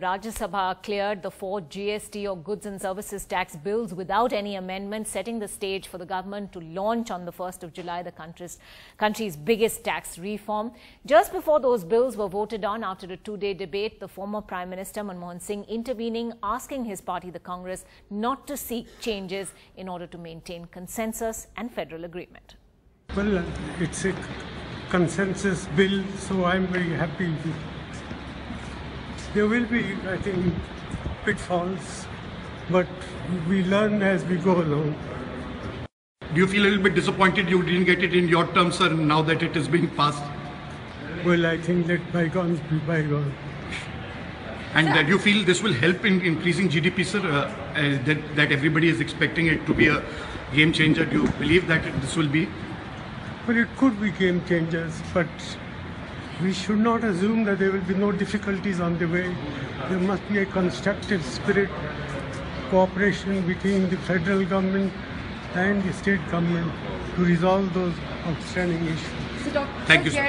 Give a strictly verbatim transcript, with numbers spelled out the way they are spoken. Rajya Sabha cleared the four G S T or Goods and Services Tax bills without any amendments, setting the stage for the government to launch on the first of July the country's, country's biggest tax reform. Just before those bills were voted on after a two-day debate, the former Prime Minister Manmohan Singh intervening, asking his party, the Congress, not to seek changes in order to maintain consensus and federal agreement. Well, it's a consensus bill, so I'm very happy. There will be, I think, pitfalls, but we learn as we go along. Do you feel a little bit disappointed you didn't get it in your term, sir, now that it is being passed? Well, I think let bygones be bygones. And that you feel this will help in increasing G D P, sir, uh, uh, that, that everybody is expecting it to be a game changer. Do you believe that it, this will be? Well, it could be game changers, but we should not assume that there will be no difficulties on the way. There must be a constructive spirit, cooperation between the federal government and the state government to resolve those outstanding issues. Thank you, sir.